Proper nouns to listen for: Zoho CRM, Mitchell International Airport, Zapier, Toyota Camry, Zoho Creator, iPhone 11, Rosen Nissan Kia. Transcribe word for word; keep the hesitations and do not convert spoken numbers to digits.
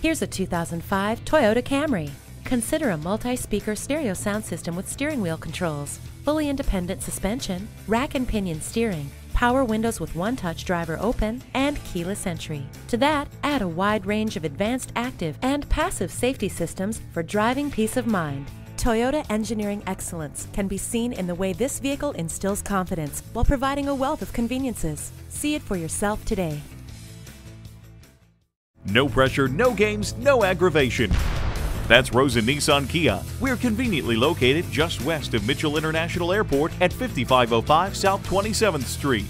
Here's a two thousand five Toyota Camry. Consider a multi-speaker stereo sound system with steering wheel controls, fully independent suspension, rack and pinion steering, power windows with one-touch driver open, and keyless entry. To that, add a wide range of advanced active and passive safety systems for driving peace of mind. Toyota engineering excellence can be seen in the way this vehicle instills confidence while providing a wealth of conveniences. See it for yourself today. No pressure, no games, no aggravation. That's Rosen Nissan Kia. We're conveniently located just west of Mitchell International Airport at fifty-five oh five South twenty-seventh Street.